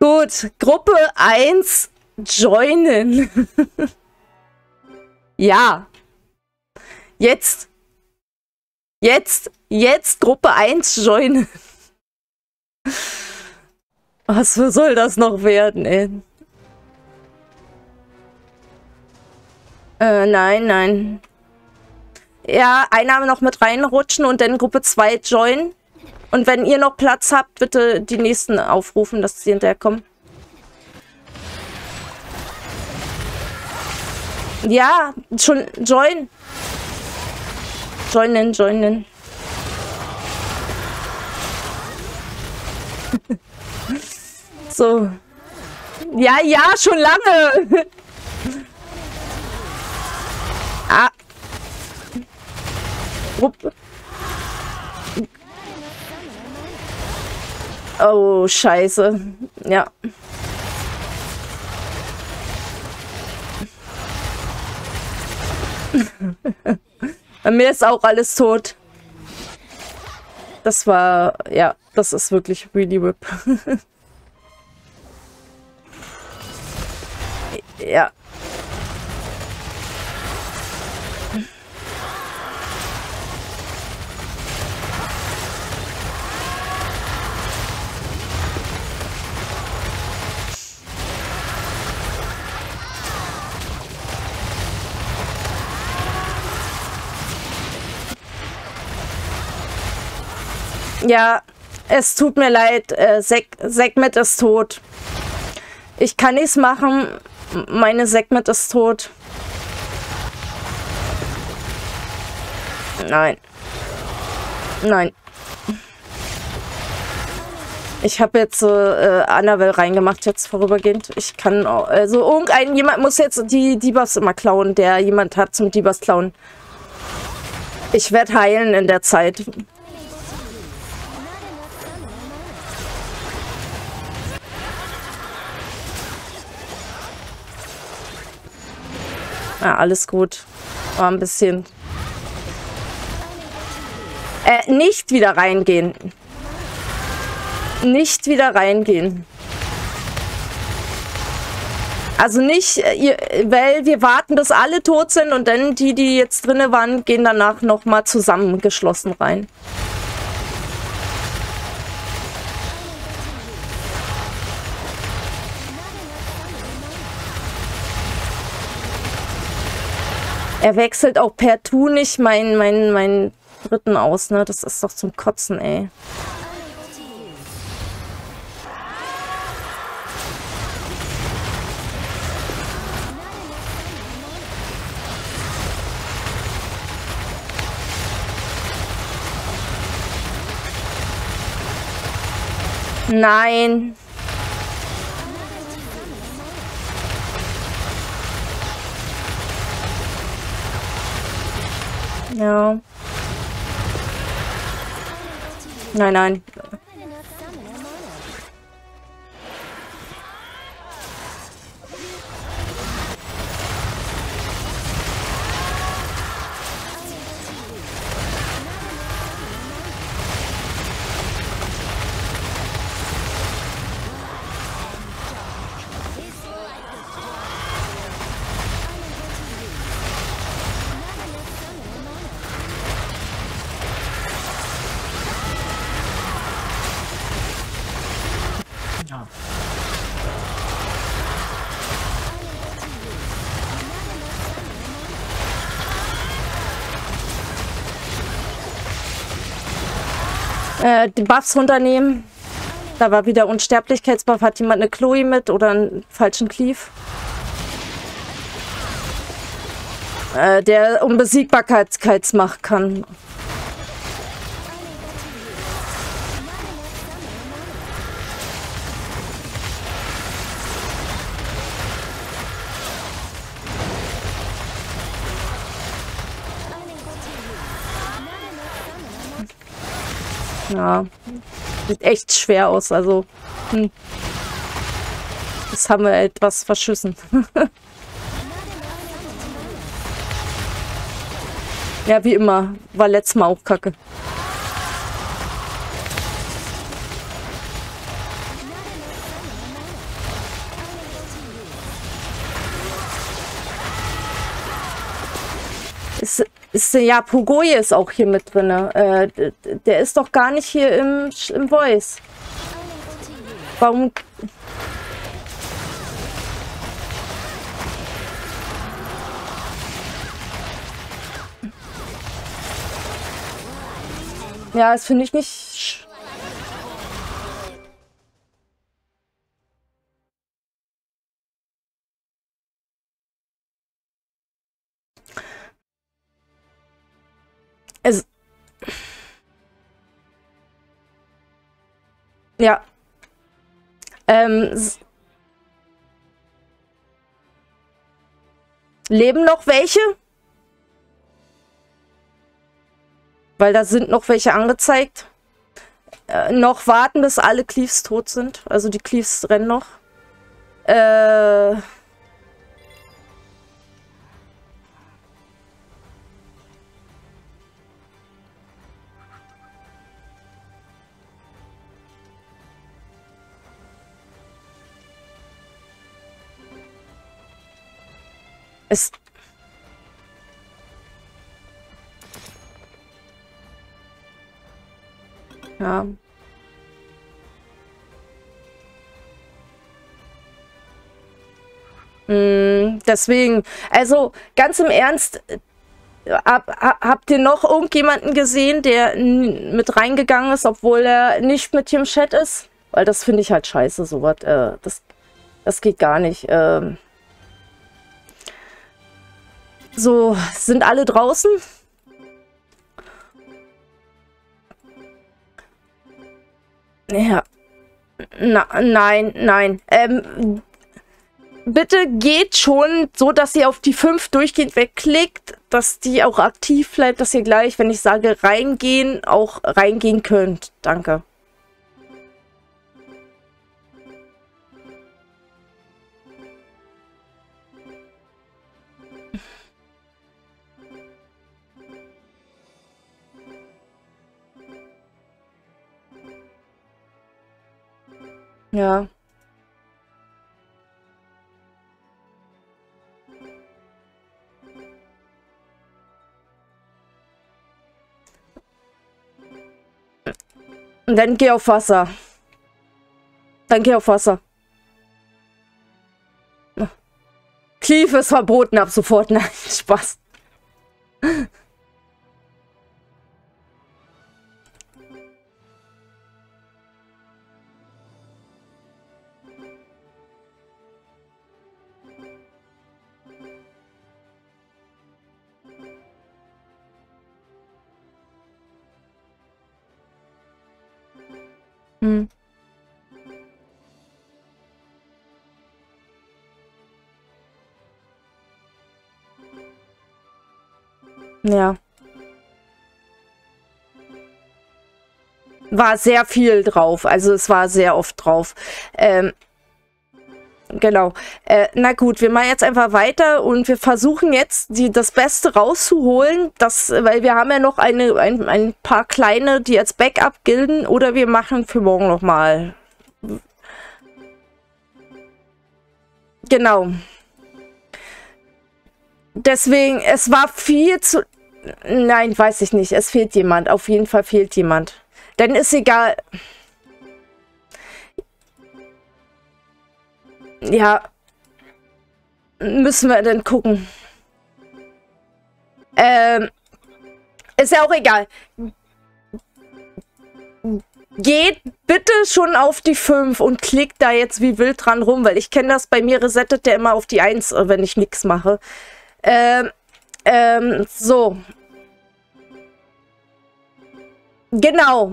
Gut, Gruppe 1 joinen. Ja. Jetzt Gruppe 1 joinen. Was soll das noch werden, ey? Nein. Ja, Einnahme noch mit reinrutschen und dann Gruppe 2 joinen. Und wenn ihr noch Platz habt, bitte die nächsten aufrufen, dass sie hinterherkommen. Ja, schon join. Joinen. So. Ja, schon lange. Ah. Oh, scheiße. Ja. Bei mir ist auch alles tot. Das war... Ja, das ist wirklich really whip. Ja. Ja, es tut mir leid, Sekhmet ist tot. Ich kann nichts machen, meine Sekhmet ist tot. Nein. Ich habe jetzt Annabelle reingemacht, jetzt vorübergehend. Ich kann, also jemand muss jetzt die Debuffs immer klauen, der jemand hat zum Debuffs klauen. Ich werde heilen in der Zeit. Ja, alles gut. War ein bisschen... nicht wieder reingehen. Nicht wieder reingehen. Also nicht, weil wir warten, bis alle tot sind und dann die, die jetzt drinne waren, gehen danach nochmal zusammengeschlossen rein. Er wechselt auch per Tu nicht meinen Dritten aus, ne? Das ist doch zum Kotzen, ey. Nein. Ja. Nein. Die Buffs runternehmen. Da war wieder Unsterblichkeitsbuff. Hat jemand eine Chloe mit oder einen falschen Cleave? Der Unbesiegbarkeitsmacht kann. Ja, sieht echt schwer aus, also das haben wir etwas verschissen. Ja, wie immer, war letztes Mal auch kacke. Ja, Pugoye ist auch hier mit drin. Der ist doch gar nicht hier im Voice. Warum... Ja, das finde ich nicht... Es... Ja. Leben noch welche? Weil da sind noch welche angezeigt. Noch warten, bis alle Cleaves tot sind. Also die Cleaves rennen noch. Es... Ja. Deswegen, also ganz im Ernst, habt ihr noch irgendjemanden gesehen, der mit reingegangen ist, obwohl er nicht mit hier im Chat ist? Weil das finde ich halt scheiße, sowas. Das geht gar nicht. So, sind alle draußen? Ja. Nein. Bitte geht schon so, dass ihr auf die 5 durchgehend wegklickt, dass die auch aktiv bleibt, dass ihr gleich, wenn ich sage reingehen, auch reingehen könnt. Danke. Ja. Und dann geh auf Wasser. Cleave ist verboten ab sofort. Nein, Spaß. Ja. War sehr viel drauf. Also es war sehr oft drauf. Genau. Na gut, wir machen jetzt einfach weiter und wir versuchen jetzt das Beste rauszuholen, weil wir haben ja noch ein paar kleine, die als Backup gilden, oder wir machen für morgen nochmal. Genau. Deswegen, es war viel zu... Nein, weiß ich nicht. Es fehlt jemand. Auf jeden Fall fehlt jemand. Dann ist egal... Ja, müssen wir dann gucken. Ist ja auch egal. Geht bitte schon auf die 5 und klickt da jetzt wie wild dran rum, weil ich kenne das, bei mir resettet der immer auf die 1, wenn ich nichts mache. So. Genau.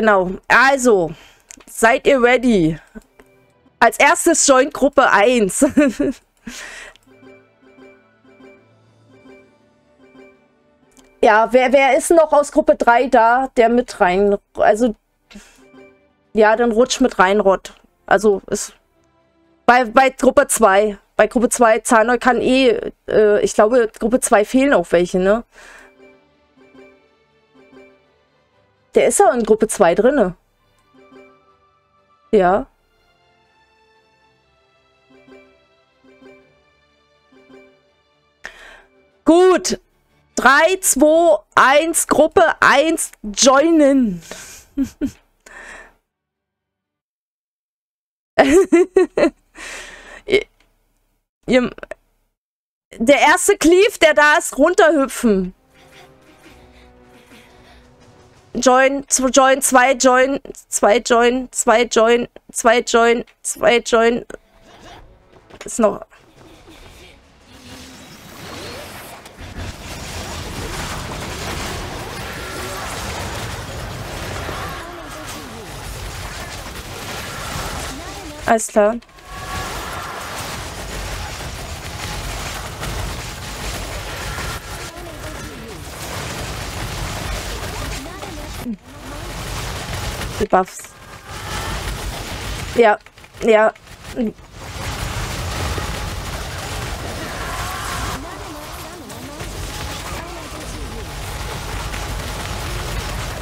Genau, also, seid ihr ready? Als erstes joint Gruppe 1. Ja, wer ist noch aus Gruppe 3 da, der mit rein... Also, ja, dann rutscht mit rein, Rott. Also, ist... Bei Gruppe 2. Bei Gruppe 2, Zahnoi kann ich glaube, Gruppe 2 fehlen auch welche, ne? Der ist ja in Gruppe 2 drinne. Ja. Gut. 3, 2, 1, Gruppe 1, joinen. Der erste Cleave, der da ist, runterhüpfen. Join, join, 2 join, 2 join, 2 join, 2 join, 2 join. Ist noch... Alles klar. Die Buffs. Ja, ja.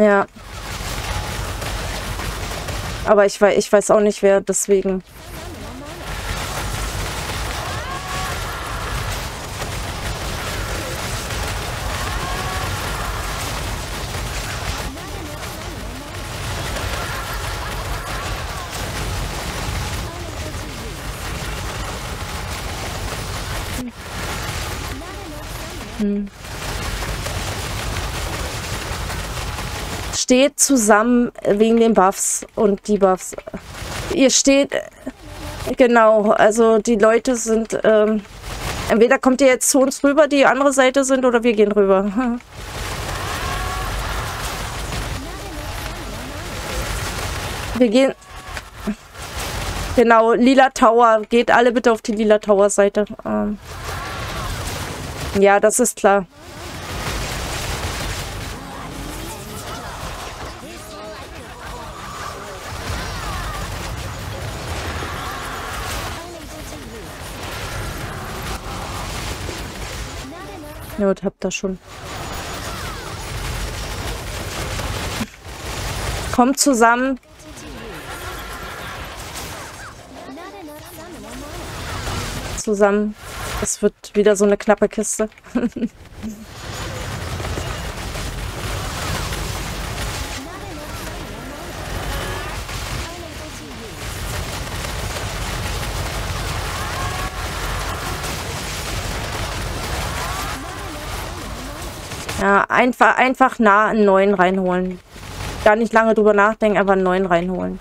Ja. Aber ich weiß auch nicht, wer deswegen... Steht zusammen wegen den Buffs und die Buffs. Ihr steht, genau, also die Leute sind, entweder kommt ihr jetzt zu uns rüber, die andere Seite sind, oder wir gehen rüber. Wir gehen, genau, lila Tower, geht alle bitte auf die lila Tower Seite. Ja, das ist klar. Ja, und hab das schon. Kommt zusammen. Zusammen. Es wird wieder so eine knappe Kiste. Ja, einfach nah einen neuen reinholen. Gar nicht lange drüber nachdenken, aber einen neuen reinholen.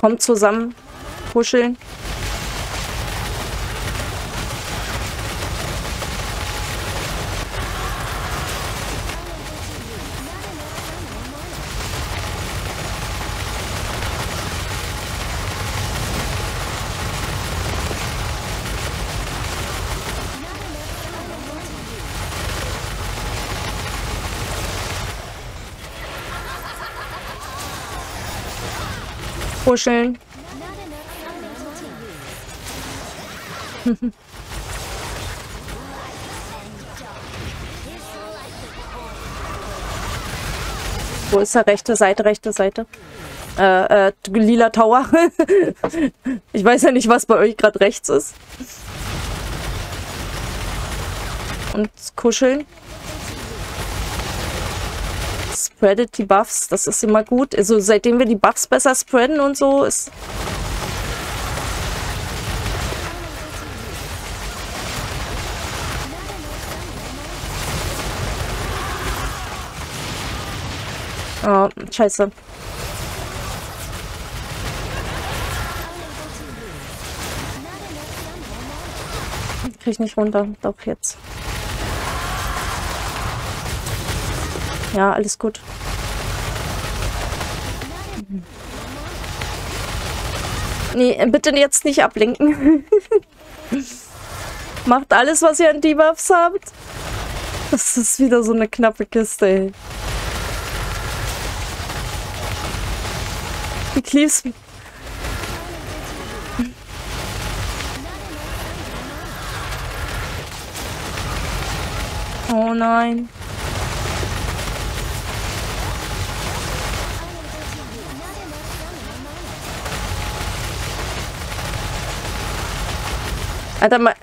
Kommt zusammen, kuscheln. Kuscheln. Wo ist er? Rechte Seite. Lila Tower. Ich weiß ja nicht, was bei euch gerade rechts ist. Und kuscheln. Spreadet die Buffs, das ist immer gut. Also seitdem wir die Buffs besser spreaden und so, ist... Oh, scheiße. Krieg ich nicht runter, doch jetzt. Ja, alles gut. Nee, bitte jetzt nicht ablenken. Macht alles, was ihr an Debuffs habt. Das ist wieder so eine knappe Kiste, ey. Die Cleaves. Oh nein. Alter, mal.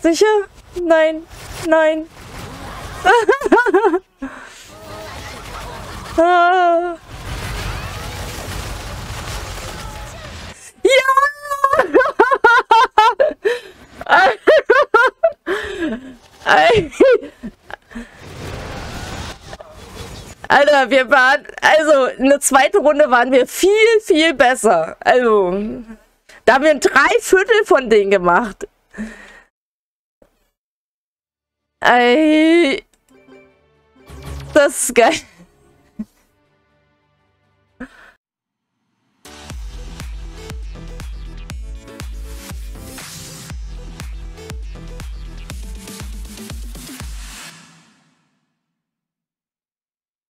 Sicher? Nein. Nein. Ah. Ja! Alter, wir waren, also in der zweiten Runde waren wir viel, viel besser. Also, da haben wir ein Dreiviertel von denen gemacht. Das ist geil.